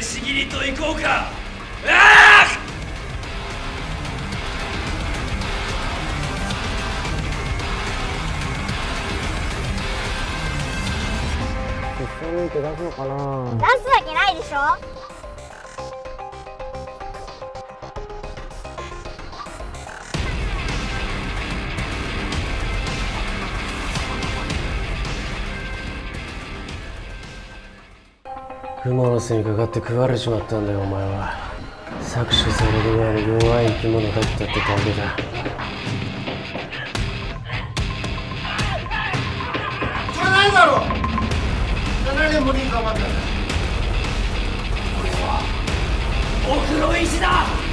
飯切りといこうか。ああ！出すのかな。出すわけないでしょ。雲の巣にかかって食われちまったんだよお前は。搾取される前に弱い生き物だったってだけだ。これは奥の石だ。